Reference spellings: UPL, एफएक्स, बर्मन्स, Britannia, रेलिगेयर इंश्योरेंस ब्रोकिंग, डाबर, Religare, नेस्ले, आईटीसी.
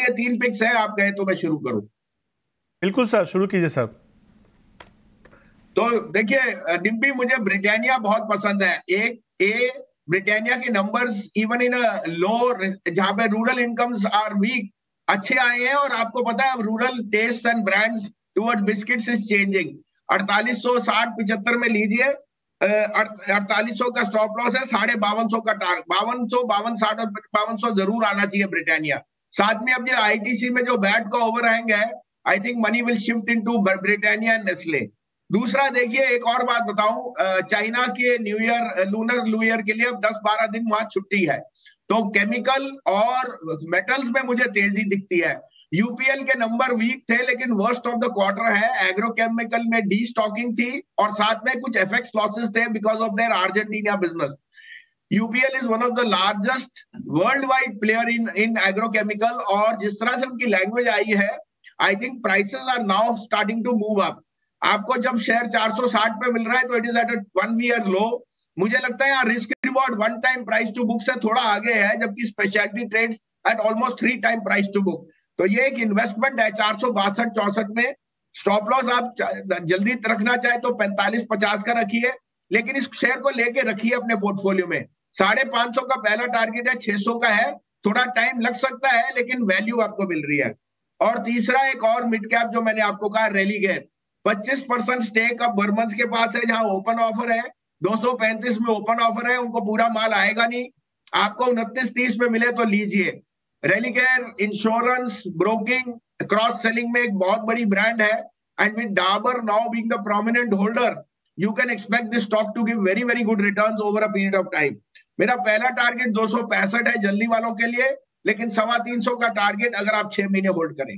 ये तीन पिक्स है, आप गए तो मैं शुरू करूं? बिल्कुल सर, शुरू कीजिए सर। तो देखिए डिम्पी, मुझे ब्रिटानिया बहुत पसंद है। एक ब्रिटानिया के नंबर्स इवन इन लो, जहां पे रूरल इनकम्स आर वीक, अच्छे आए हैं। और आपको पता है rural taste and brands toward biscuits is changing. 4860-75 में लीजिए, 4800 का स्टॉप लॉस है, 5250 का टारगेट, 5200, 5260 और 5200 जरूर आना चाहिए ब्रिटानिया। साथ में अपने आईटीसी में जो बैट का ओवरहैंग है, I think money will shift into Britannia and नेस्ले। दूसरा देखिए, एक और बात बताऊं, चाइना के new year, lunar new year के लिए अब 10-12 दिन वहां छुट्टी है, तो केमिकल और मेटल्स में मुझे तेजी दिखती है। यूपीएल के नंबर वीक थे लेकिन वर्स्ट ऑफ द क्वार्टर है। एग्रोकेमिकल में डी स्टॉकिंग थी और साथ में कुछ एफएक्स लॉसेस थे because of their Argentina business. UPL is one of the largest world wide player in agrochemical, और जिस तरह से उनकी लैंग्वेज आई है, I think prices are now starting to move up. आपको जब शेयर 460 पे मिल रहा है तो it is at a 1 year low. मुझे लगता है यहाँ risk reward 1 time price to book से थोड़ा आगे है, जबकि speciality trades at almost 3 time price to book. तो ये एक इन्वेस्टमेंट है 462-64 में। स्टॉप लॉस आप जल्दी रखना चाहे तो 45-50 का रखिए, लेकिन इस शेयर को लेके रखिए अपने पोर्टफोलियो में। 550 का पहला टारगेट है, 600 का है, थोड़ा टाइम लग सकता है लेकिन वैल्यू आपको मिल रही है। और तीसरा एक और मिड कैप जो मैंने आपको कहा, रेलीगेर, 25% स्टेक अब बर्मन्स के पास है, जहां ओपन ऑफर है 235 में ओपन ऑफर है, उनको पूरा माल आएगा नहीं। आपको 29-30 में मिले तो लीजिए। रेलिगेयर इंश्योरेंस ब्रोकिंग cross selling में एक बहुत बड़ी ब्रांड है, and with डाबर now being the prominent holder, you can expect this stock to give very very good returns over a period of time. मेरा पहला टारगेट 265 है जल्दी वालों के लिए, लेकिन 325 का टारगेट अगर आप 6 महीने होल्ड करें।